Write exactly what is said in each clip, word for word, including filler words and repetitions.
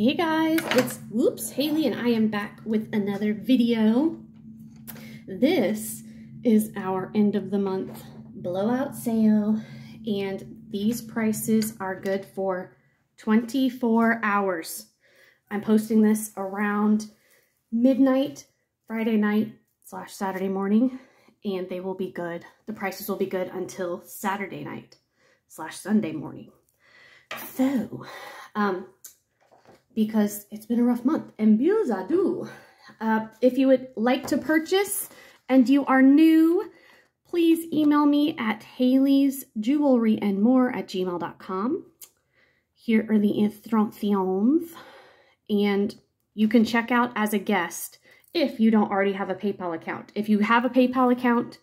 Hey guys, it's whoops Haley, and I am back with another video. This is our end of the month blowout sale, and these prices are good for twenty-four hours. I'm posting this around midnight Friday night slash Saturday morning, and they will be good. The prices will be good until Saturday night slash Sunday morning. So, um, because it's been a rough month, and bills I do. Uh, if you would like to purchase and you are new, please email me at Haley's Jewelry and More at gmail dot com. Here are the instructions, and you can check out as a guest if you don't already have a PayPal account. If you have a PayPal account,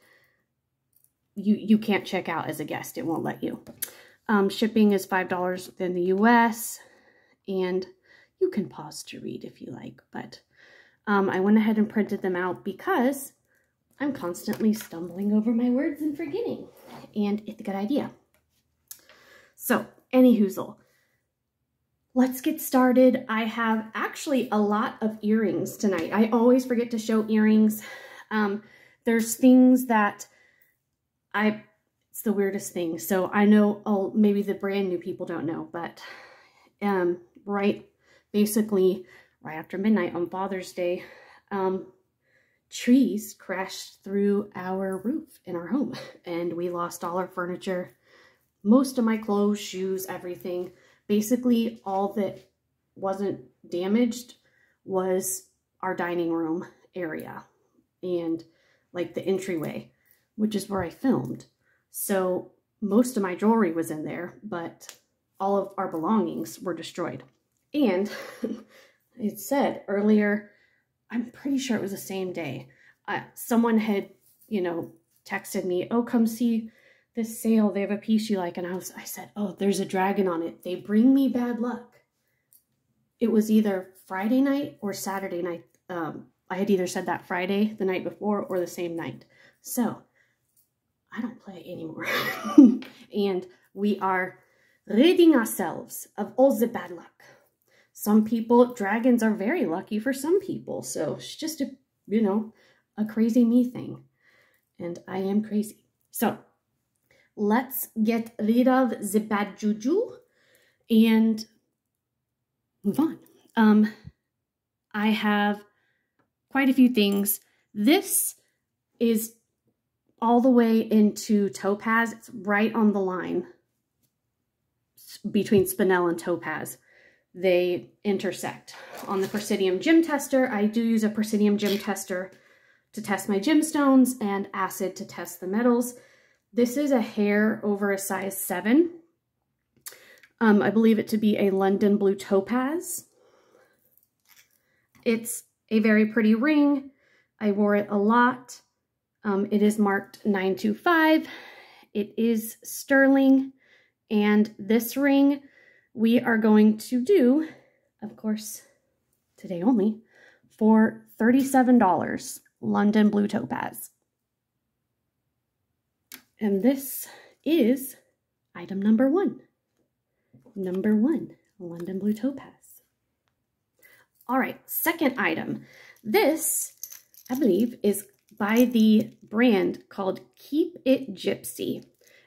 you, you can't check out as a guest. It won't let you. Um, shipping is five dollars within the U S, and you can pause to read if you like, but um, I went ahead and printed them out because I'm constantly stumbling over my words and forgetting, and it's a good idea. So, anyhoozle, let's get started. I have actually a lot of earrings tonight. I always forget to show earrings. Um, there's things that I, it's the weirdest thing. So I know, oh, maybe the brand new people don't know, but um, right, basically right after midnight on Father's Day, um, trees crashed through our roof in our home, and we lost all our furniture, most of my clothes, shoes, everything. Basically, all that wasn't damaged was our dining room area and like the entryway, which is where I filmed. So most of my jewelry was in there, but all of our belongings were destroyed. And it said earlier, I'm pretty sure it was the same day, Uh, someone had, you know, texted me, oh, come see this sale. They have a piece you like. And I was, I said, oh, there's a dragon on it. They bring me bad luck. It was either Friday night or Saturday night. Um, I had either said that Friday, the night before, or the same night. So I don't play anymore. And we are ridding ourselves of all the bad luck. Some people, dragons are very lucky for some people. So it's just a, you know, a crazy me thing. And I am crazy. So let's get rid of the bad juju and move on. Um, I have quite a few things. This is all the way into topaz. It's right on the line between spinel and topaz. They intersect. On the Presidium Gem Tester, I do use a Presidium Gem Tester to test my gemstones and acid to test the metals. This is a hair over a size seven. Um, I believe it to be a London Blue Topaz. It's a very pretty ring. I wore it a lot. Um, it is marked nine two five. It is sterling. And this ring, we are going to do, of course, today only, for thirty-seven dollars, London Blue Topaz. And this is item number one. Number one, London Blue Topaz. All right, second item. This, I believe, is by the brand called Keep It Gypsy.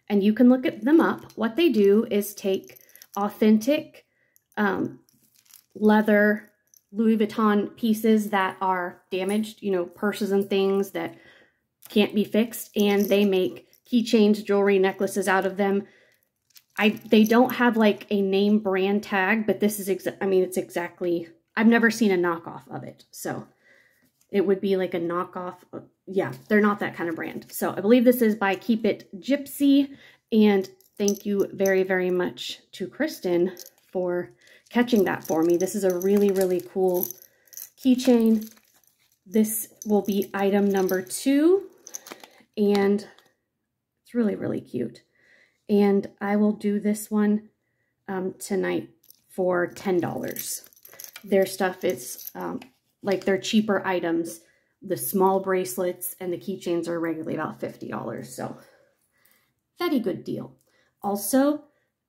And you can look at them up. What they do is take authentic um, leather Louis Vuitton pieces that are damaged, you know, purses and things that can't be fixed, and they make keychains, jewelry, necklaces out of them. I They don't have like a name brand tag, but this is, exa I mean, it's exactly, I've never seen a knockoff of it. So it would be like a knockoff. Of, yeah, they're not that kind of brand. So I believe this is by Keep It Gypsy. And thank you very, very much to Kristen for catching that for me. This is a really, really cool keychain. This will be item number two. And it's really, really cute. And I will do this one um, tonight for ten dollars. Their stuff is um, like their cheaper items. The small bracelets and the keychains are regularly about fifty dollars. So, very good deal. Also,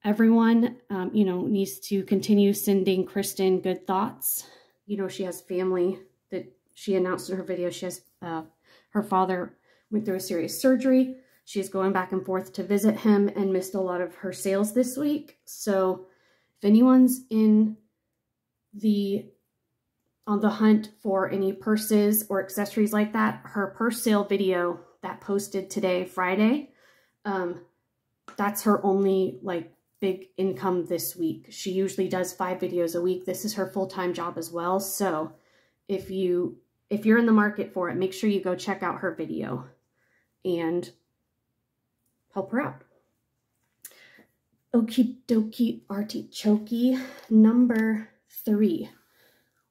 Everyone, um, you know, needs to continue sending Kristen good thoughts. You know, she has family that she announced in her video. She has, uh, her father went through a serious surgery. She's going back and forth to visit him and missed a lot of her sales this week. So if anyone's in the, on the hunt for any purses or accessories like that, her purse sale video that posted today, Friday, um, that's her only like big income this week. She usually does five videos a week. This is her full-time job as well. So if you, if you're in the market for it, make sure you go check out her video and help her out. Okie dokie artichokey. Number three.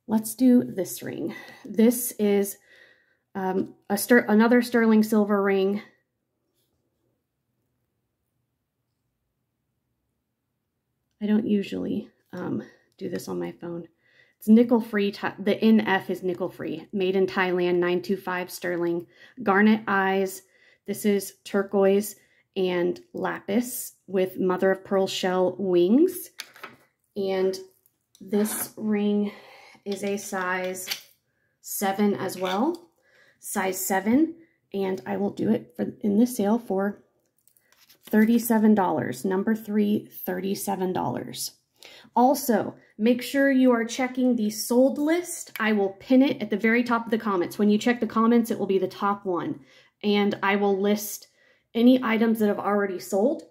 Let's do this ring. This is um, a ster another sterling silver ring. I don't usually um, do this on my phone. It's nickel free. The N F is nickel free. Made in Thailand, nine two five sterling. Garnet eyes. This is turquoise and lapis with mother of pearl shell wings. And this ring is a size seven as well. Size seven. And I will do it for, in this sale for thirty-seven dollars. Number three, thirty-seven dollars. Also, make sure you are checking the sold list. I will pin it at the very top of the comments. When you check the comments, it will be the top one. And I will list any items that have already sold,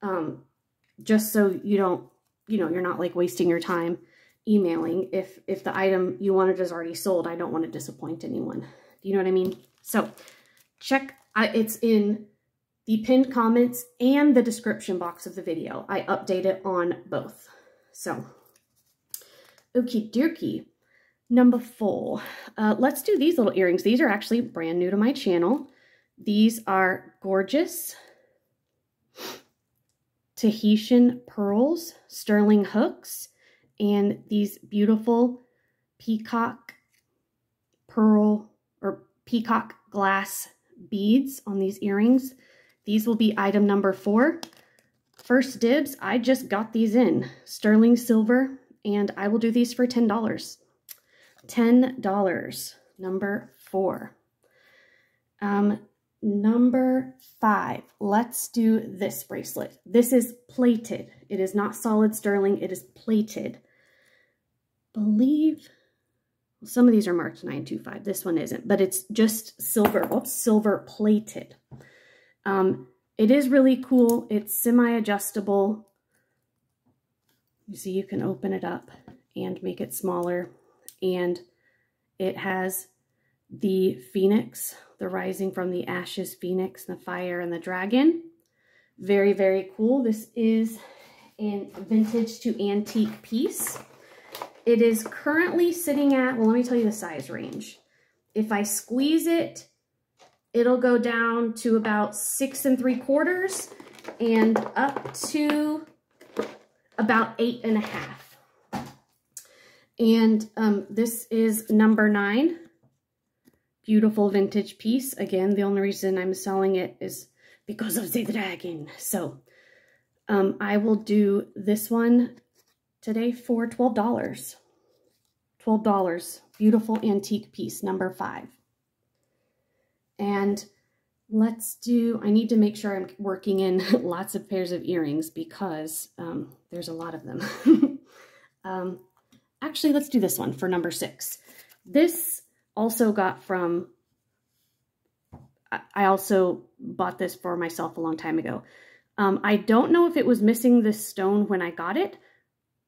um, just so you don't, you know, you're not like wasting your time emailing if, if the item you wanted is already sold. I don't want to disappoint anyone. Do you know what I mean? So check, uh, it's in the pinned comments and the description box of the video. I update it on both. So, okie dokie. Number four, uh, let's do these little earrings. These are actually brand new to my channel. These are gorgeous Tahitian pearls, sterling hooks, and these beautiful peacock pearl or peacock glass beads on these earrings. These will be item number four. First dibs, I just got these in, sterling silver, and I will do these for ten dollars. ten dollars, number four. Um, Number five, let's do this bracelet. This is plated. It is not solid sterling. It is plated. I believe well, some of these are marked nine two five. This one isn't, but it's just silver. Well, it's silver plated. Um, it is really cool. It's semi-adjustable. You see, you can open it up and make it smaller. And it has the Phoenix, the rising from the ashes Phoenix, and the fire and the dragon. Very, very cool. This is a vintage to antique piece. It is currently sitting at, well, let me tell you the size range. If I squeeze it, it'll go down to about six and three quarters and up to about eight and a half. And um, this is number nine. Beautiful vintage piece. Again, the only reason I'm selling it is because of the dragon. So um, I will do this one today for twelve dollars. twelve dollars. Beautiful antique piece, number five. And let's do, I need to make sure I'm working in lots of pairs of earrings because um, there's a lot of them. um, actually, let's do this one for number six. This also got from, I also bought this for myself a long time ago. Um, I don't know if it was missing this stone when I got it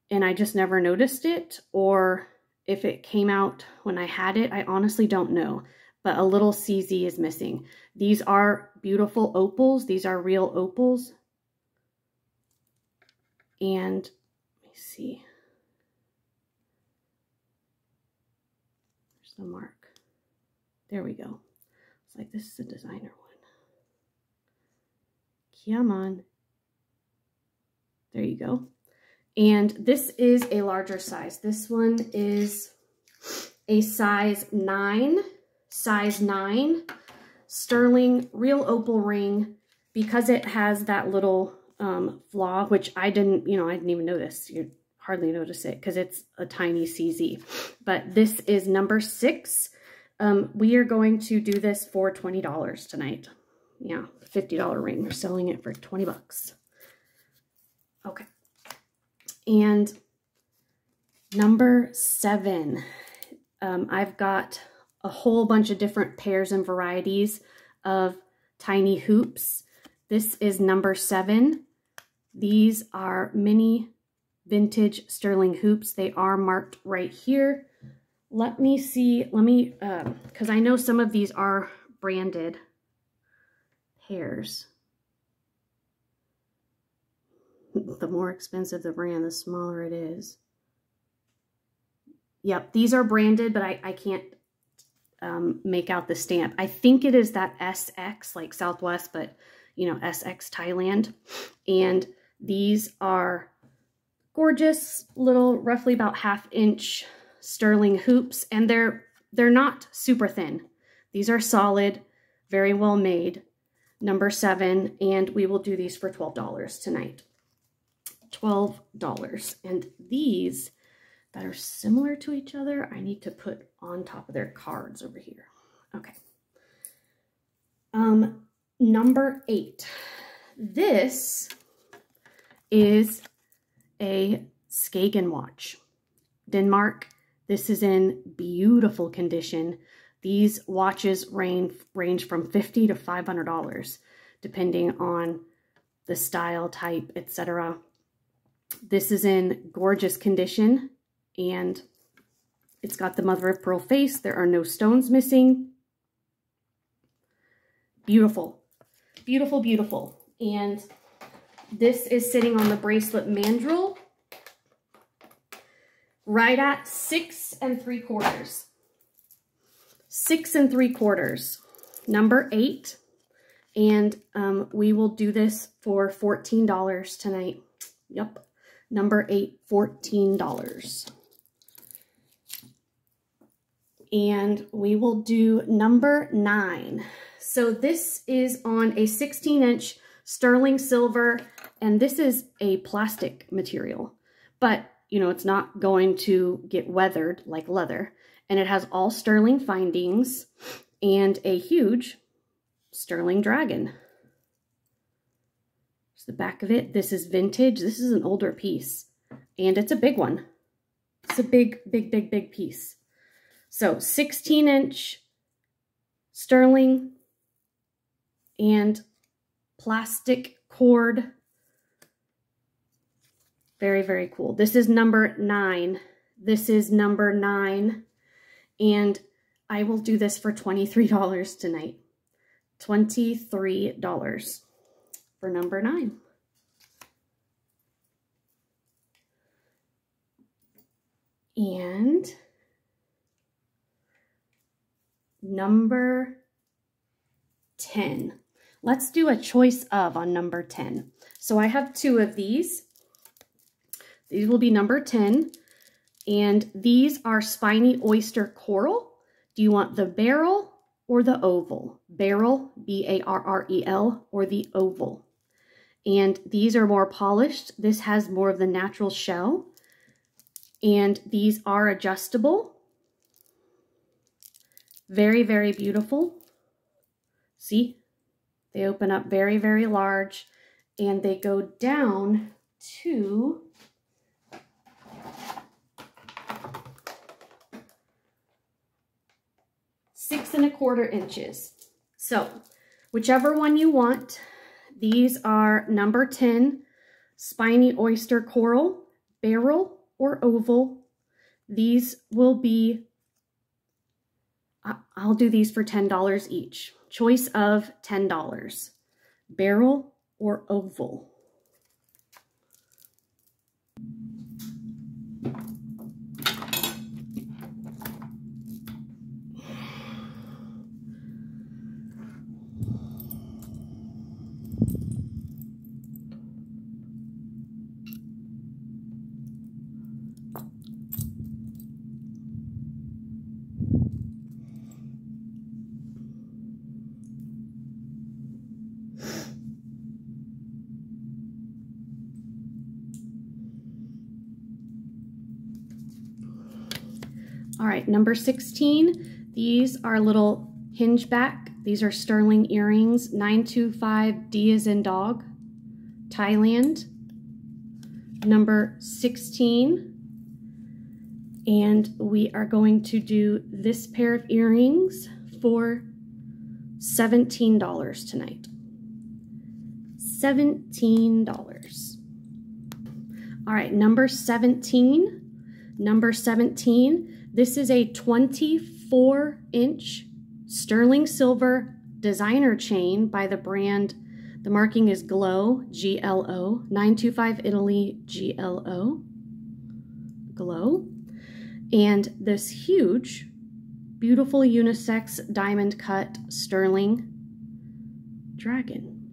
and I just never noticed it, or if it came out when I had it. I honestly don't know, but a little C Z is missing. These are beautiful opals. These are real opals. And let me see. There's the mark. There we go. It's like, this is a designer one. Come on. There you go. And this is a larger size. This one is a size nine, size nine sterling real opal ring because it has that little um, flaw, which I didn't, you know, I didn't even notice. You hardly notice it because it's a tiny C Z. But this is number six. Um, we are going to do this for twenty dollars tonight. Yeah, fifty dollar ring. We're selling it for twenty bucks. Okay. And number seven. Um, I've got a whole bunch of different pairs and varieties of tiny hoops. This is number seven. These are mini vintage sterling hoops. They are marked right here. Let me see, let me, um, because I know some of these are branded pairs. The more expensive the brand, the smaller it is. Yep, these are branded, but I, I can't um, make out the stamp. I think it is that S X, like Southwest, but, you know, S X Thailand. And these are gorgeous little, roughly about half inch sterling hoops. And they're, they're not super thin. These are solid, very well made. Number seven, and we will do these for twelve dollars tonight. twelve dollars. And these that are similar to each other, I need to put on top of their cards over here. Okay. Um, number eight. This is a Skagen watch. Denmark. This is in beautiful condition. These watches range, range from fifty to five hundred dollars, depending on the style, type, et cetera. This is in gorgeous condition, and it's got the mother of pearl face. There are no stones missing. Beautiful, beautiful, beautiful. And this is sitting on the bracelet mandrel right at six and three quarters. Six and three quarters, number eight. And um, we will do this for fourteen dollars tonight. Yep, number eight, fourteen dollars. And we will do number nine. So this is on a sixteen inch sterling silver, and this is a plastic material, but you know, it's not going to get weathered like leather, and it has all sterling findings and a huge sterling dragon. It's the back of it. This is vintage. This is an older piece, and it's a big one. It's a big, big, big, big piece. So sixteen inch sterling and plastic cord. Very, very cool. This is number nine. This is number nine. And I will do this for twenty-three dollars tonight. twenty-three dollars for number nine. And number ten. Let's do a choice of on number ten. So I have two of these. These will be number ten. And these are spiny oyster coral. Do you want the barrel or the oval? Barrel, B A R R E L, or the oval. And these are more polished. This has more of the natural shell. And these are adjustable. Very, very beautiful. See? They open up very, very large. And they go down to six and a quarter inches. So whichever one you want. These are number ten, spiny oyster coral, barrel, or oval. These will be, I'll do these for ten dollars each. Choice of ten dollars, barrel or oval. All right, number sixteen, these are little hinge back. These are sterling earrings, nine two five, D as in dog, Thailand. Number sixteen, and we are going to do this pair of earrings for seventeen dollars tonight. seventeen dollars. All right, number seventeen. Number seventeen. This is a twenty-four inch sterling silver designer chain by the brand. The marking is Glow, G L O, nine two five Italy, G L O, Glow. And this huge, beautiful unisex diamond cut sterling dragon.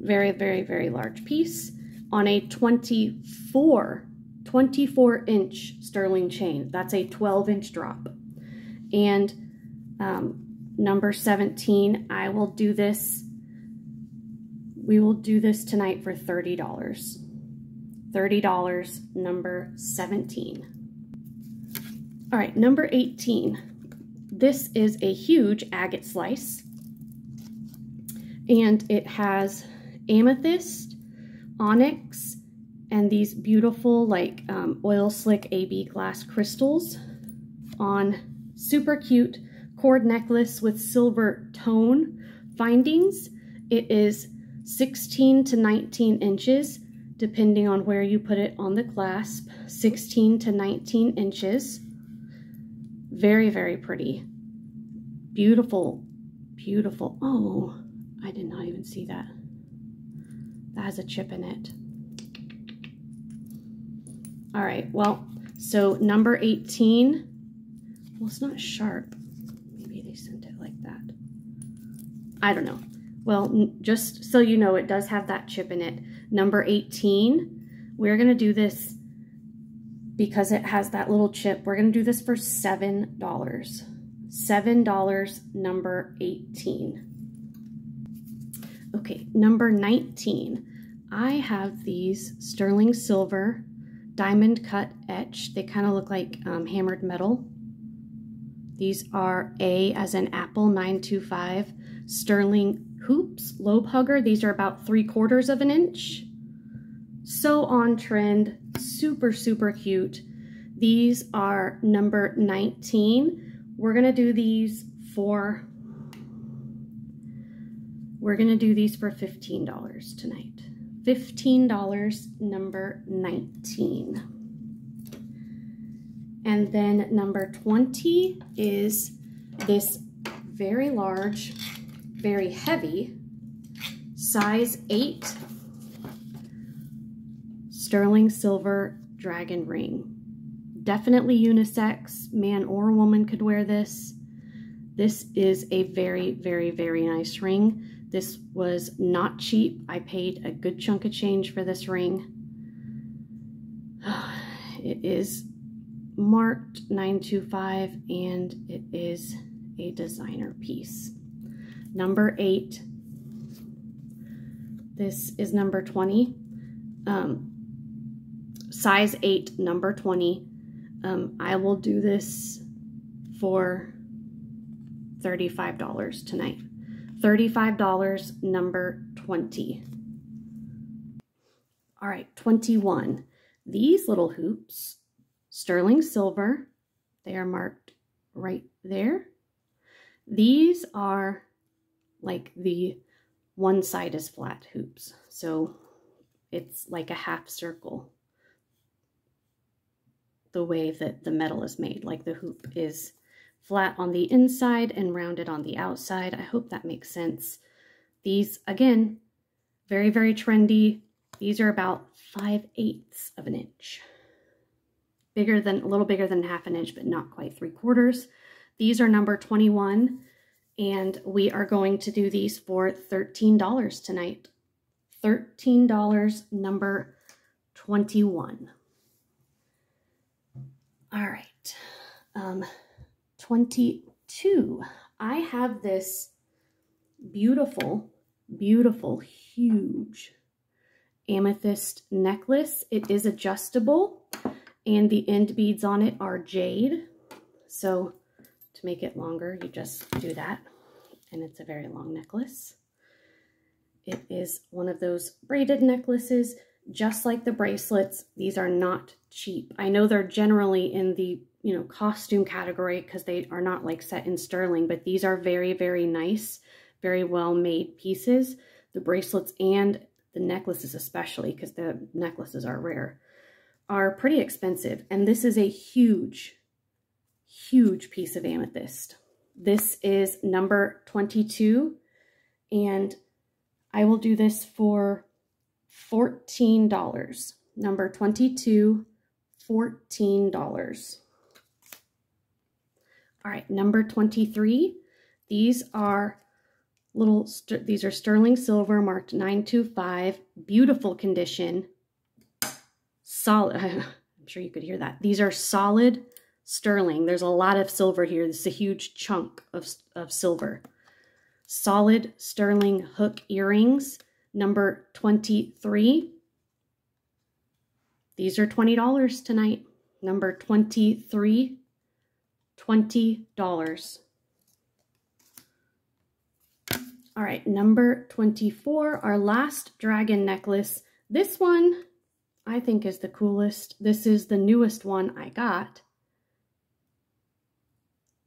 Very, very, very large piece on a twenty-four, twenty-four inch sterling chain. That's a twelve inch drop. And um, number seventeen, I will do this. We will do this tonight for thirty dollars. thirty dollars, number seventeen. All right, number eighteen. This is a huge agate slice. And it has amethyst, onyx, and these beautiful like um, oil slick A B glass crystals on super cute cord necklace with silver tone findings. It is sixteen to nineteen inches, depending on where you put it on the clasp, sixteen to nineteen inches. Very, very pretty. Beautiful, beautiful. Oh, I did not even see that. That has a chip in it. All right, well, so number eighteen, well, it's not sharp. I don't know. Well, just so you know, it does have that chip in it. Number eighteen, we're going to do this because it has that little chip. We're going to do this for seven dollars. seven dollars, number eighteen. Okay, number nineteen. I have these sterling silver diamond cut etch. They kind of look like um, hammered metal. These are A as in apple, nine two five. Sterling hoops, lobe hugger. These are about three quarters of an inch. So on trend, super, super cute. These are number nineteen. We're gonna do these for, we're gonna do these for fifteen dollars tonight. fifteen dollars, number nineteen. And then number twenty is this very large, very heavy, size eight sterling silver dragon ring. Definitely unisex, man or woman could wear this. This is a very, very, very nice ring. This was not cheap. I paid a good chunk of change for this ring. It is marked nine two five and it is a designer piece. Number eight. This is number twenty. Um, size eight, number twenty. Um, I will do this for thirty-five dollars tonight. thirty-five dollars, number twenty. All right, twenty-one. These little hoops, sterling silver. They are marked right there. These are like the one side is flat hoops. So it's like a half circle the way that the metal is made. Like the hoop is flat on the inside and rounded on the outside. I hope that makes sense. These, again, very, very trendy. These are about five eighths of an inch. Bigger than, a little bigger than half an inch, but not quite three quarters. These are number twenty-one. And we are going to do these for thirteen dollars tonight. thirteen dollars, number twenty-one. All right. Um, twenty-two. I have this beautiful, beautiful, huge amethyst necklace. It is adjustable. and the end beads on it are jade. So to make it longer, you just do that, and it's a very long necklace. It is one of those braided necklaces, just like the bracelets. These are not cheap. I know they're generally in the, you know, costume category because they are not like set in sterling, but these are very, very nice, very well-made pieces. The bracelets and the necklaces especially, because the necklaces are rare, are pretty expensive. And this is a huge, huge piece of amethyst. This is number twenty-two, and I will do this for fourteen dollars. Number twenty-two, fourteen dollars. All right, number twenty-three. These are little, these are sterling silver marked nine two five, beautiful condition, solid. I'm sure you could hear that. These are solid sterling. There's a lot of silver here. This is a huge chunk of, of silver. Solid sterling hook earrings, number twenty-three. These are twenty dollars tonight. Number twenty-three, twenty dollars. All right, number twenty-four, our last dragon necklace. This one I think is the coolest. This is the newest one I got.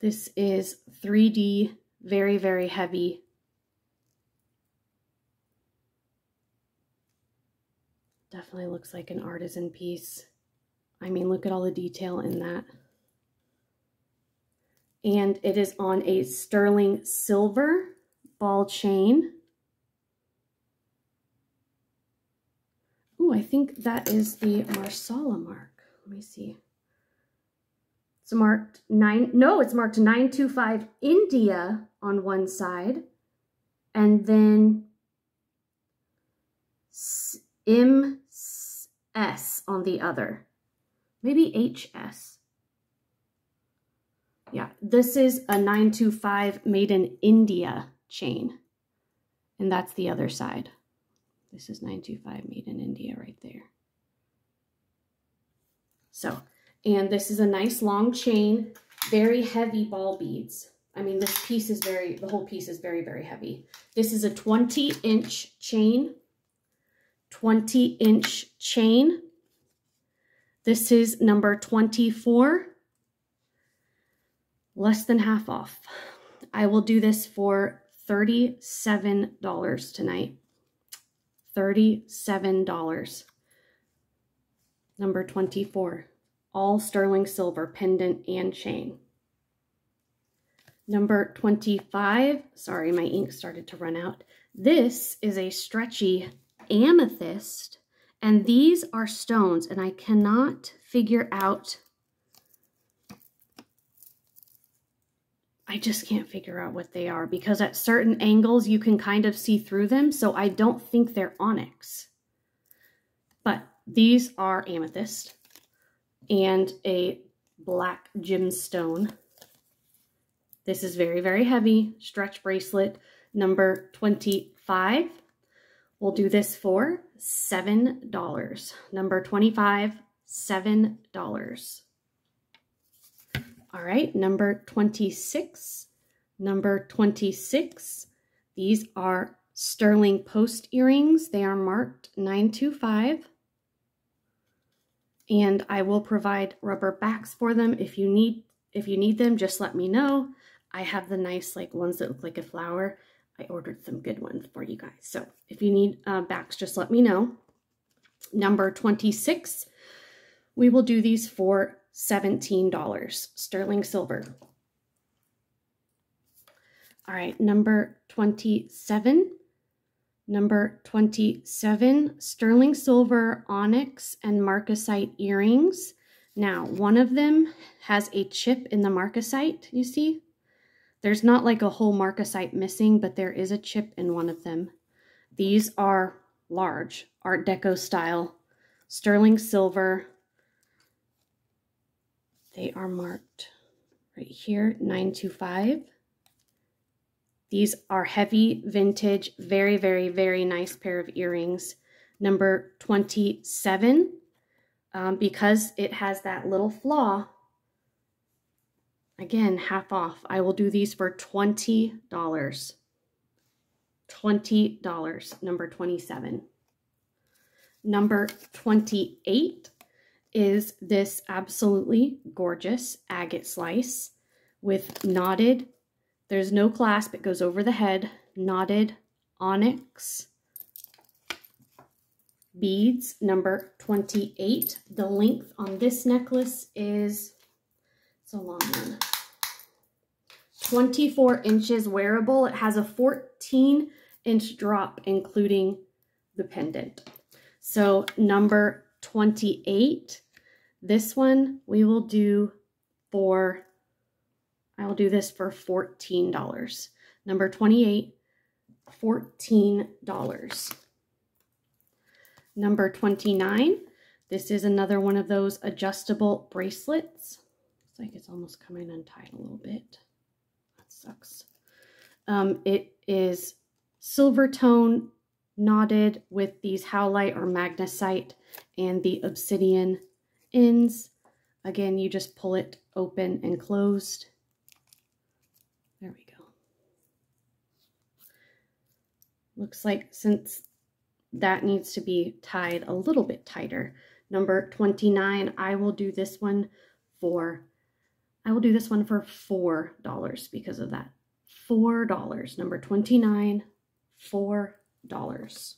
This is three D, very, very heavy. Definitely looks like an artisan piece. I mean, look at all the detail in that. And it is on a sterling silver ball chain. Ooh, I think that is the Marsala mark. Let me see. It's marked nine. No, it's marked nine two five India on one side, and then M S on the other. Maybe H S. Yeah, this is a nine two five made in India chain, and that's the other side. This is nine two five made in India right there. So, and this is a nice long chain, very heavy ball beads. I mean, this piece is very, the whole piece is very, very heavy. This is a twenty inch chain, twenty inch chain. This is number twenty-four, less than half off. I will do this for thirty-seven dollars tonight. thirty-seven dollars. Number twenty-four. All sterling silver pendant and chain. Number twenty-five. Sorry, my ink started to run out. This is a stretchy amethyst, and these are stones, and I cannot figure out, I just can't figure out what they are, because at certain angles you can kind of see through them, so I don't think they're onyx. But these are amethyst and a black gemstone. This is very, very heavy stretch bracelet, number twenty-five. We'll do this for seven dollars. Number twenty-five, seven dollars. All right, number twenty-six, number twenty-six. These are sterling post earrings. They are marked nine two five. And I will provide rubber backs for them. If you need, if you need them, just let me know. I have the nice like ones that look like a flower. I ordered some good ones for you guys. So if you need uh, backs, just let me know. Number twenty-six, we will do these for seventeen dollars, sterling silver. All right, number twenty-seven. Number twenty-seven, sterling silver onyx and marcasite earrings. Now, one of them has a chip in the marcasite, you see? There's not like a whole marcasite missing, but there is a chip in one of them. These are large, Art Deco style, sterling silver. They are marked right here, nine two five. These are heavy, vintage, very, very, very nice pair of earrings. Number twenty-seven, um, because it has that little flaw. Again, half off. I will do these for twenty dollars. twenty dollars, number twenty-seven. Number twenty-eight is this absolutely gorgeous agate slice with knotted, there's no clasp, it goes over the head, knotted onyx beads, number twenty-eight. The length on this necklace is, it's a long one, twenty-four inches wearable. It has a fourteen inch drop, including the pendant. So number twenty-eight, this one we will do for, I will do this for fourteen dollars. Number twenty-eight, fourteen dollars. Number twenty-nine, this is another one of those adjustable bracelets. It's like it's almost coming untied a little bit. That sucks. Um, it is silver tone, knotted with these howlite or magnesite and the obsidian ends. Again, you just pull it open and closed. There we go. Looks like since that needs to be tied a little bit tighter. Number twenty-nine, I will do this one for, I will do this one for four dollars because of that. four dollars, number twenty-nine, four dollars. dollars.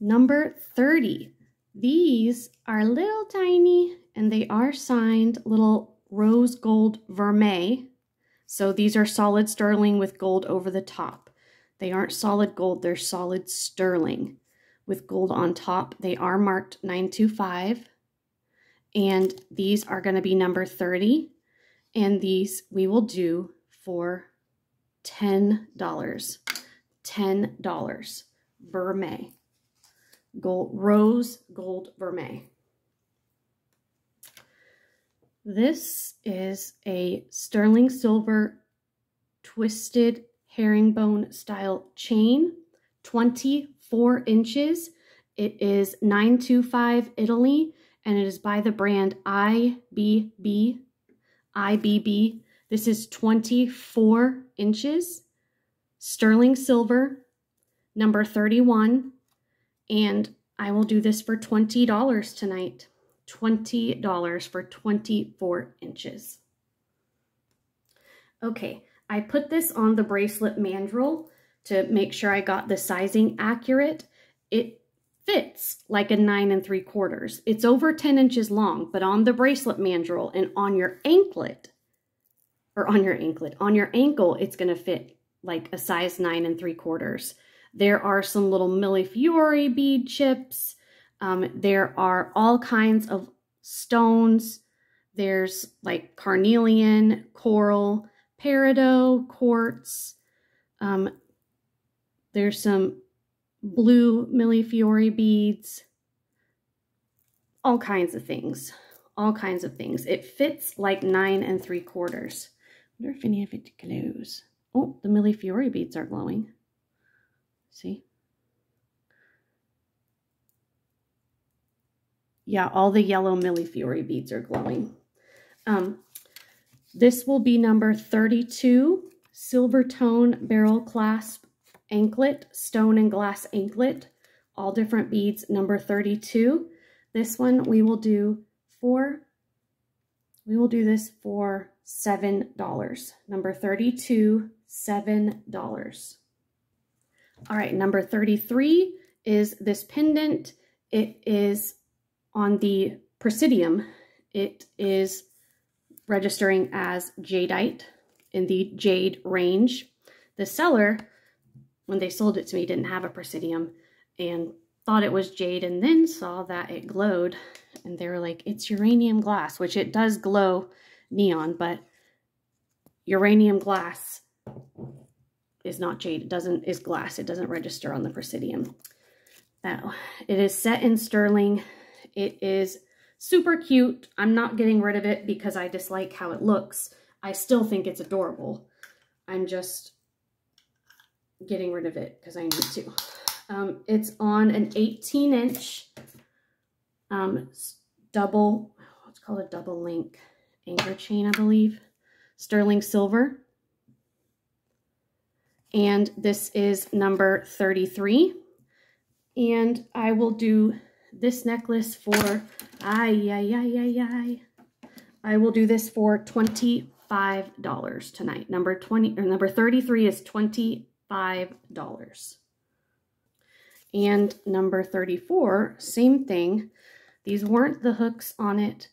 Number thirty. These are little tiny and they are signed little rose gold vermeil. So these are solid sterling with gold over the top. They aren't solid gold, they're solid sterling with gold on top. They are marked nine two five, and these are going to be number thirty, and these we will do for ten dollars. ten dollars, vermeil, gold, rose gold vermeil. This is a sterling silver twisted herringbone style chain, twenty-four inches. It is nine two five Italy, and it is by the brand I B B. I B B. This is twenty-four inches. Sterling silver, number thirty-one, and I will do this for twenty dollars tonight. twenty dollars for twenty-four inches. Okay, I put this on the bracelet mandrel to make sure I got the sizing accurate. It fits like a nine and three quarters. It's over ten inches long, but on the bracelet mandrel and on your anklet, or on your anklet, on your ankle, it's going to fit like a size nine and three quarters. There are some little Millefiori bead chips. Um, there are all kinds of stones. There's like carnelian, coral, peridot, quartz. Um, there's some blue Millefiori beads. All kinds of things. All kinds of things. It fits like nine and three quarters. I wonder if any of it glows. Oh, the Millefiori beads are glowing. See? Yeah, all the yellow Millefiori beads are glowing. Um, this will be number thirty-two, silver tone barrel clasp anklet, stone and glass anklet, all different beads, number thirty-two. This one we will do for, we will do this for seven dollars. Number thirty-two, seven dollars. All right, number thirty-three is this pendant. It is on the Presidium. It is registering as jadeite in the jade range. The seller, when they sold it to me, didn't have a Presidium and thought it was jade, and then saw that it glowed, and they were like, it's uranium glass, which it does glow neon, but uranium glass is not jade. It doesn't, is glass. It doesn't register on the Presidium. Now, it is set in sterling. It is super cute. I'm not getting rid of it because I dislike how it looks. I still think it's adorable. I'm just getting rid of it because I need to. Um, it's on an eighteen inch um, double, it's called a double link anchor chain, I believe, sterling silver. And this is number thirty-three. And I will do this necklace for, ay, ay, ay, ay, ay. I will do this for twenty-five dollars tonight. Number twenty, or number thirty-three is twenty-five dollars. And number thirty-four, same thing. These weren't the hooks on it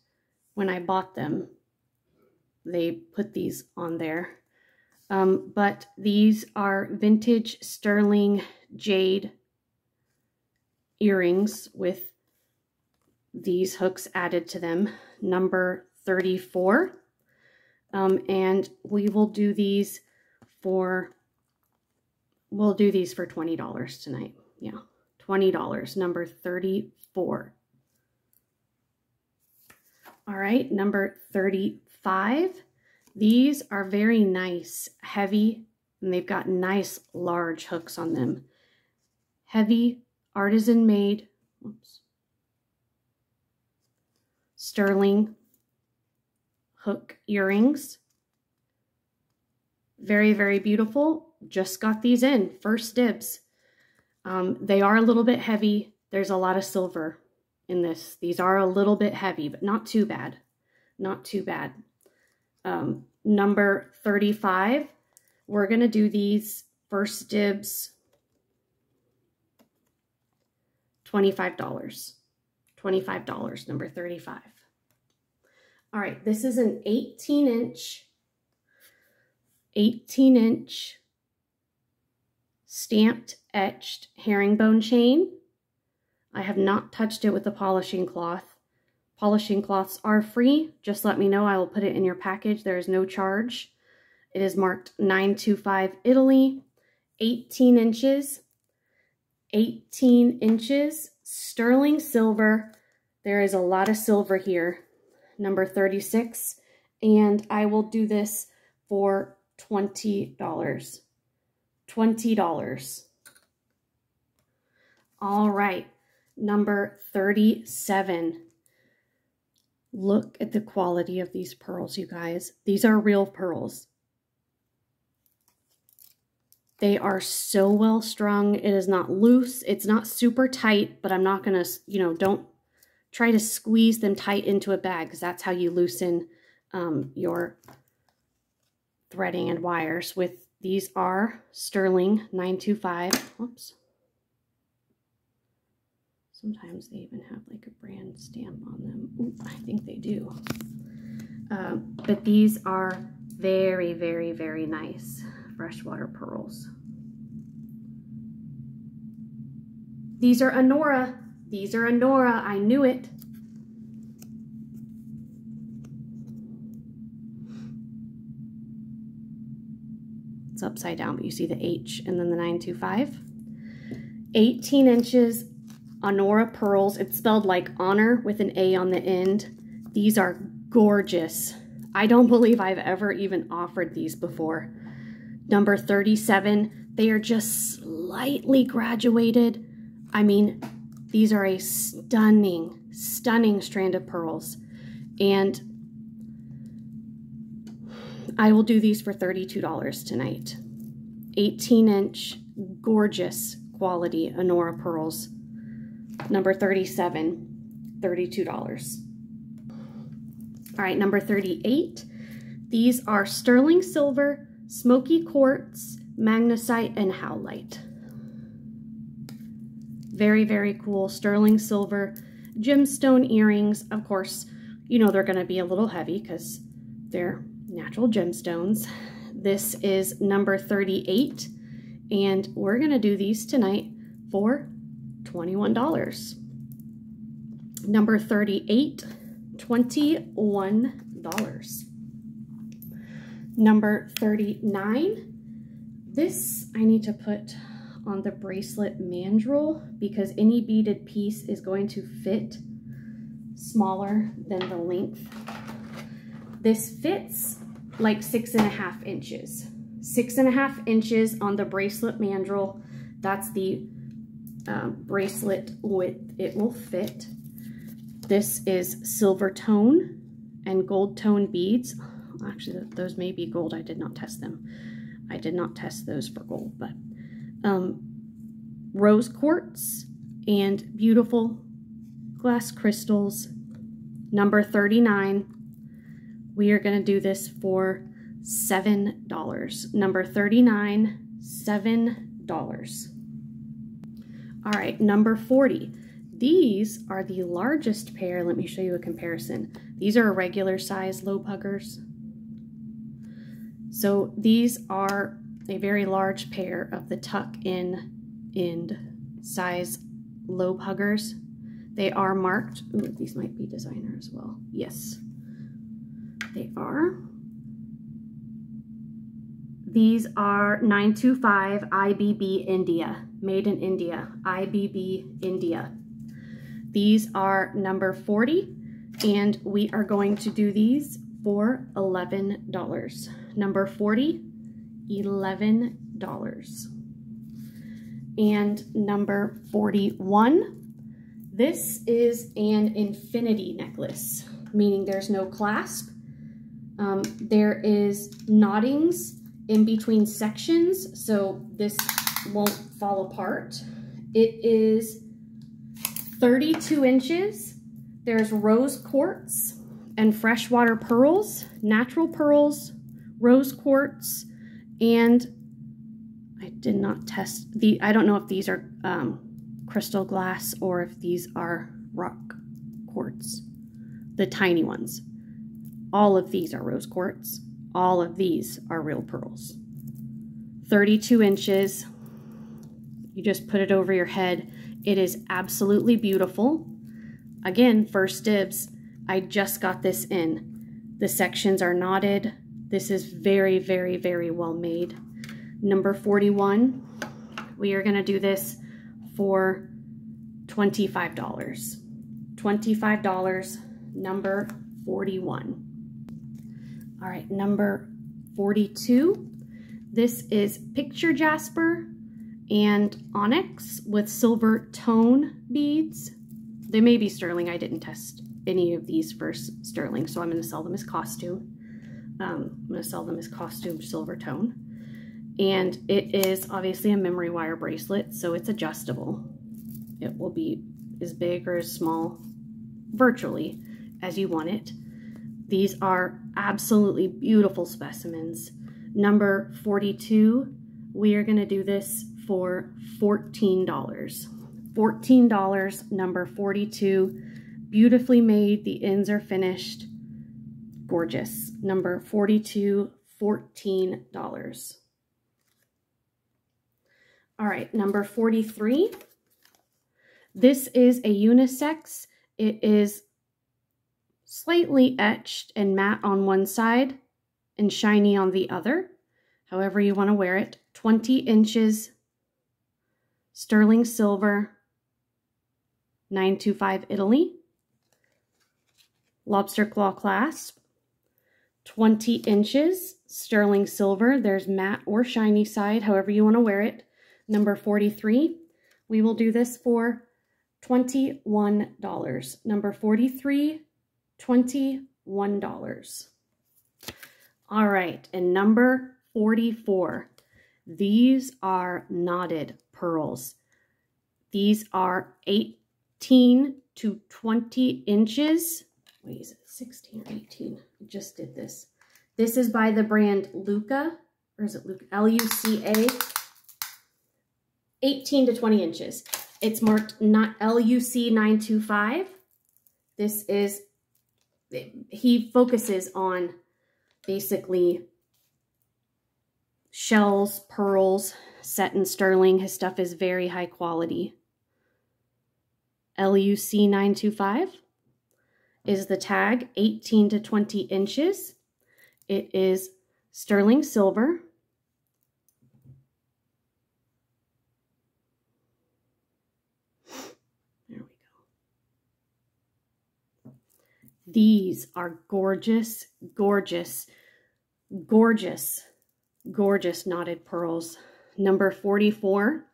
when I bought them. They put these on there. Um, but these are vintage sterling jade earrings with these hooks added to them. Number thirty-four. Um, and we will do these for, we'll do these for twenty dollars tonight. Yeah, twenty dollars, number thirty-four. All right, number thirty-five. These are very nice, heavy, and they've got nice large hooks on them. Heavy, artisan-made, oops, sterling hook earrings. Very, very beautiful. Just got these in, first dibs. Um, they are a little bit heavy. There's a lot of silver in this. These are a little bit heavy, but not too bad. Not too bad. Um, number thirty-five, we're going to do these first dibs, twenty-five dollars. twenty-five dollars, number thirty-five. All right, this is an eighteen inch, eighteen inch stamped etched herringbone chain. I have not touched it with a polishing cloth. Polishing cloths are free. Just let me know. I will put it in your package. There is no charge. It is marked nine two five Italy, eighteen inches, eighteen inches, sterling silver. There is a lot of silver here. Number thirty-six. And I will do this for twenty dollars. twenty dollars. All right, number thirty-seven. Look at the quality of these pearls, you guys. These are real pearls. They are so well strung. It is not loose. It's not super tight, but I'm not going to, you know, don't try to squeeze them tight into a bag, because that's how you loosen um, your threading and wires with. These are sterling nine two five. Whoops. Sometimes they even have like a brand stamp on them. Ooh, I think they do. Um, but these are very, very, very nice freshwater pearls. These are Honora. These are Honora. I knew it. It's upside down, but you see the H and then the nine two five. eighteen inches, Honora pearls. It's spelled like honor with an A on the end. These are gorgeous. I don't believe I've ever even offered these before. Number thirty-seven, they are just slightly graduated. I mean, these are a stunning, stunning strand of pearls. And I will do these for thirty-two dollars tonight. eighteen inch, gorgeous quality Honora pearls. Number thirty-seven, thirty-two dollars. All right, number thirty-eight. These are sterling silver, smoky quartz, magnesite, and howlite. Very, very cool sterling silver gemstone earrings. Of course, you know they're going to be a little heavy because they're natural gemstones. This is number thirty-eight, and we're gonna do these tonight for twenty-one dollars. Number thirty-eight, twenty-one dollars. Number thirty-nine, this I need to put on the bracelet mandrel because any beaded piece is going to fit smaller than the length. This fits like six and a half inches. Six and a half inches on the bracelet mandrel. That's the um, bracelet width it will fit. This is silver tone and gold tone beads. Actually, those may be gold. I did not test them. I did not test those for gold, but um, rose quartz and beautiful glass crystals. Number thirty-nine. We are going to do this for seven dollars. Number thirty-nine, seven dollars. All right, number forty. These are the largest pair. Let me show you a comparison. These are a regular size low puggers. So these are a very large pair of the tuck in end size low puggers. They are marked. Ooh, these might be designer as well. Yes, they are. These are nine two five I B B India, made in India, I B B India. These are number forty, and we are going to do these for eleven dollars. Number forty, eleven dollars. And number forty-one, this is an infinity necklace, meaning there's no clasp. Um, there is knottings in between sections, so this won't fall apart. It is thirty-two inches. There's rose quartz and freshwater pearls, natural pearls, rose quartz, and I did not test the, I don't know if these are um, crystal glass or if these are rock quartz, the tiny ones. All of these are rose quartz. All of these are real pearls. thirty-two inches. You just put it over your head. It is absolutely beautiful. Again, first dibs. I just got this in. The sections are knotted. This is very, very, very well made. Number forty-one. We are going to do this for twenty-five dollars. twenty-five dollars. Number forty-one. All right, number forty-two. This is picture jasper and onyx with silver tone beads. They may be sterling. I didn't test any of these for sterling, so I'm going to sell them as costume. Um, I'm going to sell them as costume silver tone. And it is obviously a memory wire bracelet, so it's adjustable. It will be as big or as small virtually as you want it. These are absolutely beautiful specimens. Number forty-two, we are going to do this for fourteen dollars. fourteen dollars, number forty-two. Beautifully made. The ends are finished. Gorgeous. Number forty-two, fourteen dollars. All right, number forty-three. This is a unisex. It is slightly etched and matte on one side and shiny on the other, however you want to wear it. twenty inches, sterling silver, nine two five Italy, lobster claw clasp, twenty inches, sterling silver. There's matte or shiny side, however you want to wear it. Number forty-three, we will do this for twenty-one dollars. Number forty-three, twenty-one dollars. All right, and number forty-four. These are knotted pearls. These are eighteen to twenty inches. Wait, is it sixteen or eighteen? I just did this. This is by the brand Luca, or is it Luca? L U C A. eighteen to twenty inches. It's marked not L U C nine two five. This is, he focuses on basically shells, pearls, set in sterling. His stuff is very high quality. L U C nine two five is the tag, eighteen to twenty inches. It is sterling silver. These are gorgeous, gorgeous, gorgeous, gorgeous knotted pearls. Number forty-four.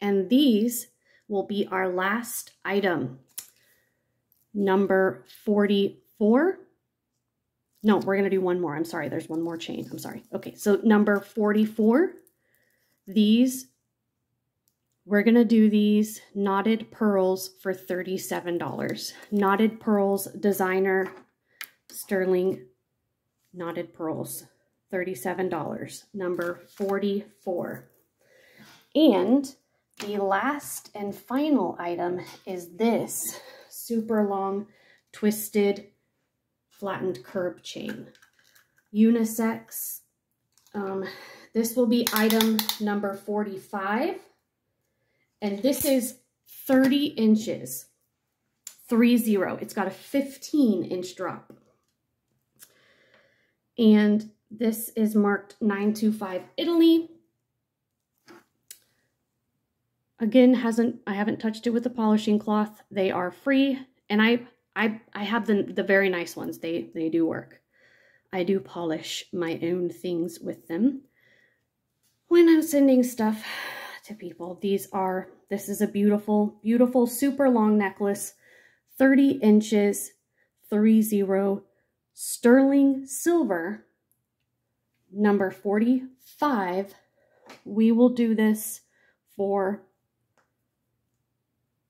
And these will be our last item. number forty-four. No, we're going to do one more. I'm sorry. There's one more chain. I'm sorry. Okay. So number forty-four, these, we're going to do these knotted pearls for thirty-seven dollars. Knotted pearls, designer, sterling, knotted pearls, thirty-seven dollars, number forty-four. And the last and final item is this super long twisted flattened curb chain, unisex. Um, this will be item number forty-five, and this is thirty inches, three zero. It's got a fifteen inch drop, and this is marked nine two five Italy. Again, hasn't I haven't touched it with the polishing cloth. They are free, and I I I have the the very nice ones. They they do work. I do polish my own things with them when I'm sending stuff to people. These are this is a beautiful beautiful super long necklace, thirty inches, three zero, sterling silver, number forty-five. We will do this for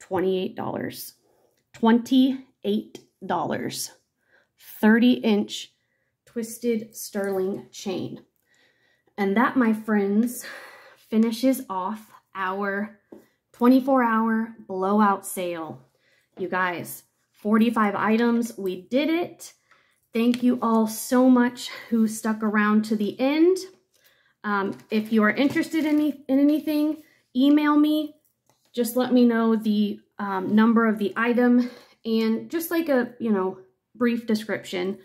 twenty-eight dollars, twenty-eight dollars, thirty inch twisted sterling chain. And that, my friends, finishes off our twenty-four hour blowout sale. You guys, forty-five items, we did it. Thank you all so much who stuck around to the end. Um, if you are interested in, any, in anything, email me. Just let me know the um, number of the item and just like a, you know, brief description.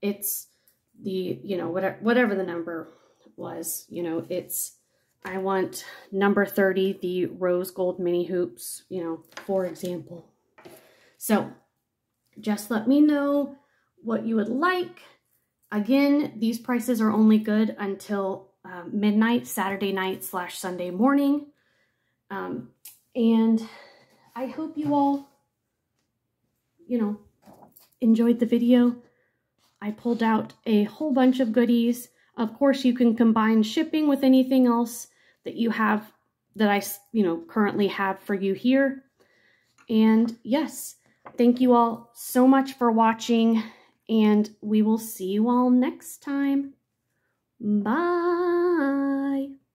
It's the, you know, whatever, whatever the number was, you know, it's, I want number thirty, the rose gold mini hoops, you know, for example. So just let me know what you would like. Again, these prices are only good until uh, midnight, Saturday night slash Sunday morning. Um, And I hope you all, you know, enjoyed the video. I pulled out a whole bunch of goodies. Of course, you can combine shipping with anything else that you have, that I, you know, currently have for you here. And yes, thank you all so much for watching, and we will see you all next time. Bye.